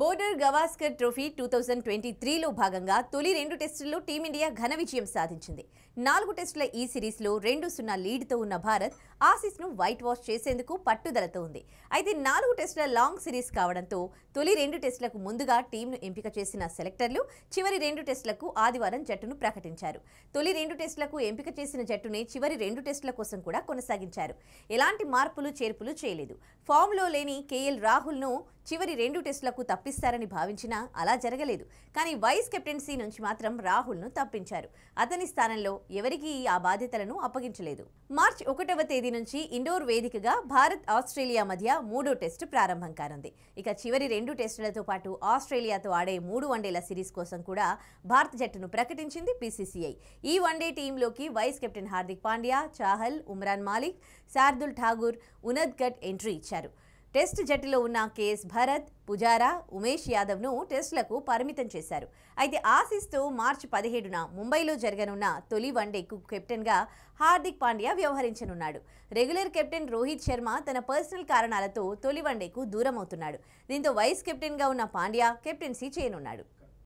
Border Gavaskar trophy 2023 లో భాగంగా తొలి రెండు టెస్టుల్లో టీమిండియా ఘన విజయం సాధించింది. 4 టెస్టుల ఈ సిరీస్ లో 2-0 లీడ్ తో ఉన్న భారత్ ఆసీస్ ను వైట్ వాష్ చేసేందుకు పట్టుదలతో ఉంది. అయితే 4 టెస్టుల లాంగ్ సిరీస్ కావడంతో తొలి రెండు టెస్టులకు ముందుగా టీమ్ ను ఎంపిక చేసిన సెలెక్టర్లు చివరి రెండు టెస్టులకు ఆదివారం జట్టును ప్రకటించారు. తొలి రెండు టెస్టులకు ఎంపిక చేసిన జట్టునే చివరి రెండు టెస్టుల కోసం కూడా కొనసాగించారు. ఎలాంటి మార్పులు చేర్పులు చేయలేదు. ఫామ్ లో లేని కేఎల్ రాహుల్ ను చివరి రెండు టెస్టులకు తప్పిస్తారని భావించినా అలా జరగలేదు. కానీ వైస్ కెప్టెన్సీ నుంచి మాత్రం రాహుల్ను తప్పించారు. అతని స్థానంలో ఎవరికీ ఆ బాధ్యతలను అప్పగించలేదు. మార్చి 1వ తేదీ నుంచి ఇండోర్ వేదికగా భారత్ ఆస్ట్రేలియా మధ్య 3వ టెస్టు ప్రారంభం కానుంది. ఇక చివరి 2 టెస్టులతో పాటు ఆస్ట్రేలియాతో ఆడే 3 వన్డేల సిరీస్ కోసం కూడా భారత జట్టును ప్రకటించింది BCCI. ఈ వన్డే టీంలోకి vice captain Hardik Pandya, Chahal, Umran Malik, Shardul Thakur, Unadkat entry ఇచ్చారు. టెస్ట్ జట్టులో ఉన్న కేఎస్ భరత్, పుజారా, ఉమేష్ యాదవ్ను టెస్టులకు పరిమితం చేశారు. అయితే ఆసీస్తో మార్చి 17న ముంబైలో జరగనున్న తొలి వన్డేకు కెప్టెన్గా హార్దిక్ పాండ్యా వ్యవహరించనున్నాడు. రెగ్యులర్ కెప్టెన్ రోహిత్ శర్మ తన పర్సనల్ కారణాలతో తొలి వన్డేకు దూరం అవుతున్నాడు. దీంతో వైస్ కెప్టెన్గా ఉన్న పాండ్యా కెప్టెన్సీ చేయనున్నాడు.